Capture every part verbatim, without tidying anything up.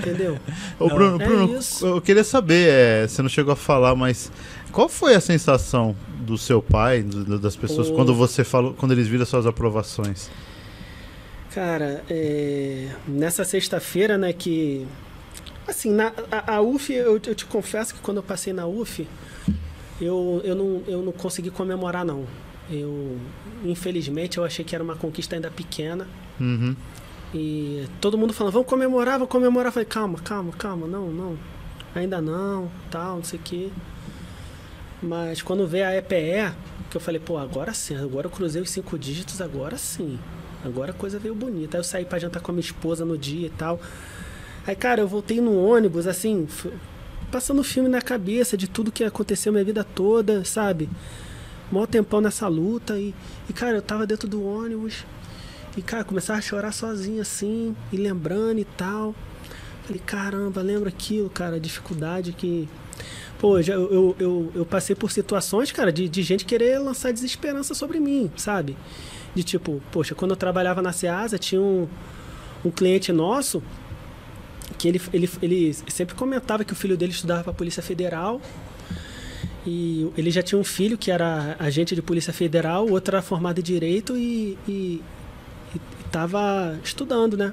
Entendeu? Ô, não, Bruno, é Bruno eu queria saber, é, você não chegou a falar, mas qual foi a sensação do seu pai, do, das pessoas, o... quando você falou, quando eles viram suas aprovações? Cara, é, nessa sexta-feira, né, que... Assim, na, a, a U F, eu, eu te confesso que quando eu passei na U F, eu, eu, não, eu não consegui comemorar, não. Eu, infelizmente, eu achei que era uma conquista ainda pequena. Uhum. E todo mundo falando, vamos comemorar, vamos comemorar. Eu falei, calma, calma, calma, não, não. Ainda não, tal, não sei o quê. Mas quando veio a E P E, que eu falei, pô, agora sim, agora eu cruzei os cinco dígitos, agora sim. Agora a coisa veio bonita. Aí eu saí pra jantar com a minha esposa no dia e tal. Aí, cara, eu voltei no ônibus, assim, passando filme na cabeça de tudo que aconteceu minha vida toda, sabe? Mó tempão nessa luta. E, e, cara, eu tava dentro do ônibus. E, cara, começava a chorar sozinho, assim, e lembrando e tal. Falei, caramba, lembra aquilo, cara, a dificuldade que... Pô, eu, eu, eu, eu passei por situações, cara, de, de gente querer lançar desesperança sobre mim, sabe? De tipo, poxa, quando eu trabalhava na Ceasa, tinha um, um cliente nosso que ele, ele, ele sempre comentava que o filho dele estudava para a Polícia Federal. E ele já tinha um filho que era agente de Polícia Federal, o outro era formado em Direito e, e, e tava estudando, né?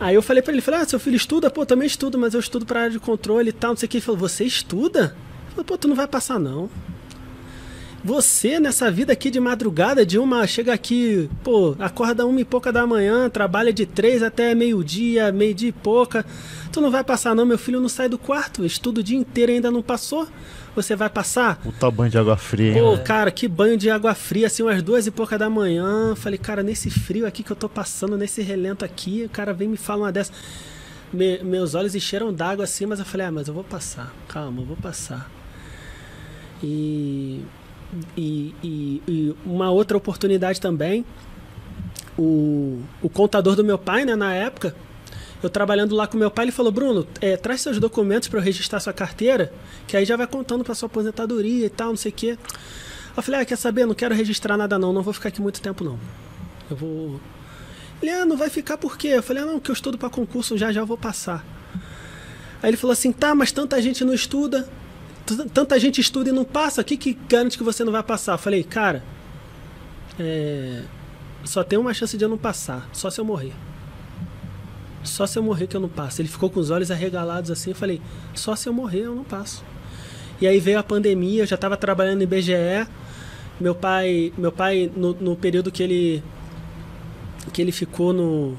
Aí eu falei para ele, falei, ah, seu filho estuda? Pô, também estudo, mas eu estudo para área de controle e tal, não sei o que. Ele falou, você estuda? Eu falei, pô, tu não vai passar não. Você, nessa vida aqui de madrugada, de uma, chega aqui, pô, acorda uma e pouca da manhã, trabalha de três até meio-dia, meio-dia e pouca. Tu não vai passar não, meu filho não sai do quarto, estuda o dia inteiro e ainda não passou. Você vai passar? Puta banho de água fria. Pô, né? Cara, que banho de água fria, assim, umas duas e pouca da manhã. Falei, cara, nesse frio aqui que eu tô passando, nesse relento aqui, o cara vem me falar uma dessa. Me, meus olhos encheram d'água assim, mas eu falei, ah, mas eu vou passar, calma, eu vou passar. E... E, e, e uma outra oportunidade também, o, o contador do meu pai, né, na época, eu trabalhando lá com meu pai, ele falou, Bruno, é, traz seus documentos para eu registrar sua carteira, que aí já vai contando para sua aposentadoria e tal, não sei o quê. Eu falei, ah, quer saber, não quero registrar nada não, não vou ficar aqui muito tempo não. Eu vou... Ele, ah, não vai ficar por quê? Eu falei, ah, não, que eu estudo para concurso, já já eu vou passar. Aí ele falou assim, tá, mas tanta gente não estuda, tanta gente estuda e não passa, o que que garante que você não vai passar? Eu falei, cara, é, só tem uma chance de eu não passar, só se eu morrer. Só se eu morrer que eu não passo. Ele ficou com os olhos arregalados assim, eu falei, só se eu morrer eu não passo. E aí veio a pandemia, eu já estava trabalhando no I B G E, meu pai, meu pai no, no período que ele, que ele ficou no...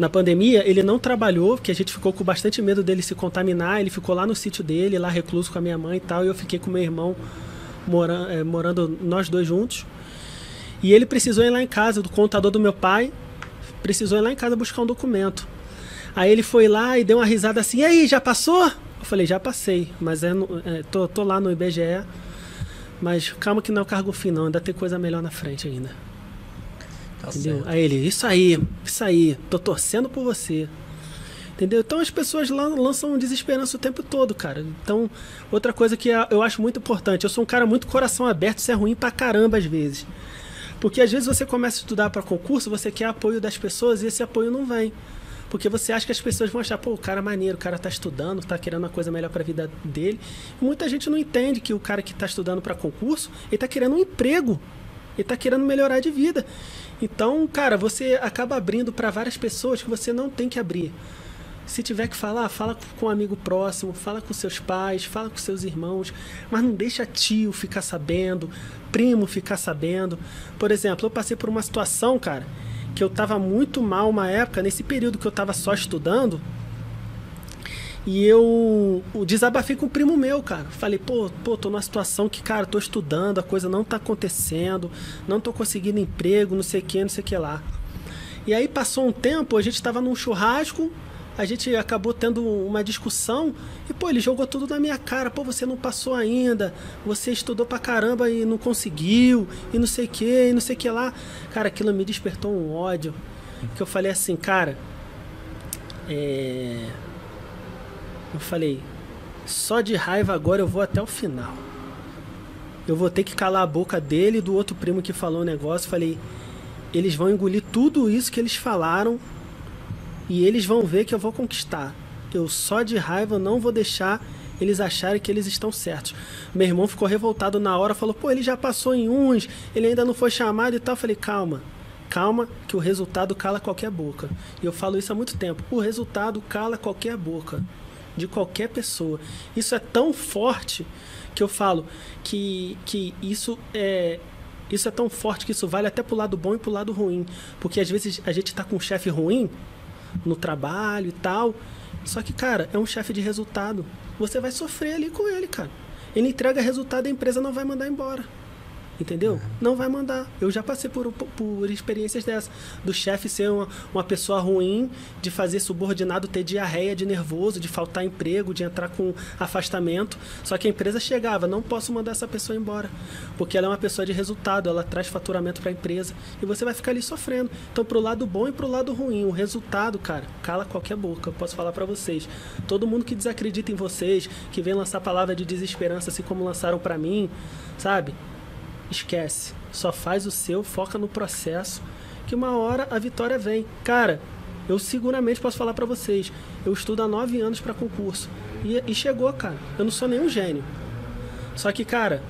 Na pandemia, ele não trabalhou, porque a gente ficou com bastante medo dele se contaminar. Ele ficou lá no sítio dele, lá recluso com a minha mãe e tal. E eu fiquei com meu irmão morando, é, morando nós dois juntos. E ele precisou ir lá em casa, do contador do meu pai, precisou ir lá em casa buscar um documento. Aí ele foi lá e deu uma risada assim, e aí, já passou? Eu falei, já passei, mas é, é, tô, tô lá no I B G E. Mas calma que não é o cargo fim não, ainda tem coisa melhor na frente ainda. Entendeu? Aí ele, isso aí, isso aí, tô torcendo por você. Entendeu? Então as pessoas lá lançam desesperança o tempo todo, cara. Então, outra coisa que eu acho muito importante, eu sou um cara muito coração aberto, isso é ruim pra caramba às vezes. Porque às vezes você começa a estudar pra concurso, você quer apoio das pessoas e esse apoio não vem. Porque você acha que as pessoas vão achar, pô, o cara é maneiro, o cara tá estudando, tá querendo uma coisa melhor pra vida dele. E muita gente não entende que o cara que tá estudando pra concurso, ele tá querendo um emprego. Ele tá querendo melhorar de vida. Então, cara, você acaba abrindo para várias pessoas que você não tem que abrir. Se tiver que falar, fala com um amigo próximo, fala com seus pais, fala com seus irmãos, mas não deixa tio ficar sabendo, primo ficar sabendo. Por exemplo, eu passei por uma situação, cara, que eu tava muito mal uma época, nesse período que eu tava só estudando, e eu desabafei com o primo meu, cara. Falei, pô, pô, tô numa situação que, cara, tô estudando, a coisa não tá acontecendo, não tô conseguindo emprego, não sei o que, não sei o que lá. E aí passou um tempo, a gente tava num churrasco, a gente acabou tendo uma discussão, e, pô, ele jogou tudo na minha cara. Pô, você não passou ainda, você estudou pra caramba e não conseguiu, e não sei o que, e não sei o que lá. Cara, aquilo me despertou um ódio, que eu falei assim, cara, é... Eu falei, só de raiva agora eu vou até o final. Eu vou ter que calar a boca dele e do outro primo que falou o negócio. Falei, eles vão engolir tudo isso que eles falaram E eles vão ver que eu vou conquistar. Eu só de raiva não vou deixar eles acharem que eles estão certos. Meu irmão ficou revoltado na hora, falou, pô, ele já passou em uns, ele ainda não foi chamado e tal. Eu falei, calma, calma, que o resultado cala qualquer boca. E eu falo isso há muito tempo, o resultado cala qualquer boca, de qualquer pessoa. Isso é tão forte que eu falo que, que isso é... Isso é tão forte que isso vale até pro lado bom e pro lado ruim. Porque às vezes a gente tá com um chefe ruim no trabalho e tal. Só que, cara, é um chefe de resultado. Você vai sofrer ali com ele, cara. Ele entrega resultado e a empresa não vai mandar embora. Entendeu? Não vai mandar. Eu já passei por, por experiências dessas. Do chefe ser uma, uma pessoa ruim, de fazer subordinado ter diarreia de nervoso, de faltar emprego, de entrar com afastamento. Só que a empresa chegava, não posso mandar essa pessoa embora, porque ela é uma pessoa de resultado, ela traz faturamento para a empresa. E você vai ficar ali sofrendo. Então, pro lado bom e pro lado ruim, o resultado, cara, cala qualquer boca. Eu posso falar para vocês. Todo mundo que desacredita em vocês, que vem lançar palavra de desesperança, assim como lançaram para mim, sabe? Esquece, só faz o seu, foca no processo, que uma hora a vitória vem. Cara, eu seguramente posso falar pra vocês, eu estudo há nove anos pra concurso, e, e chegou, cara, eu não sou nenhum gênio, só que, cara,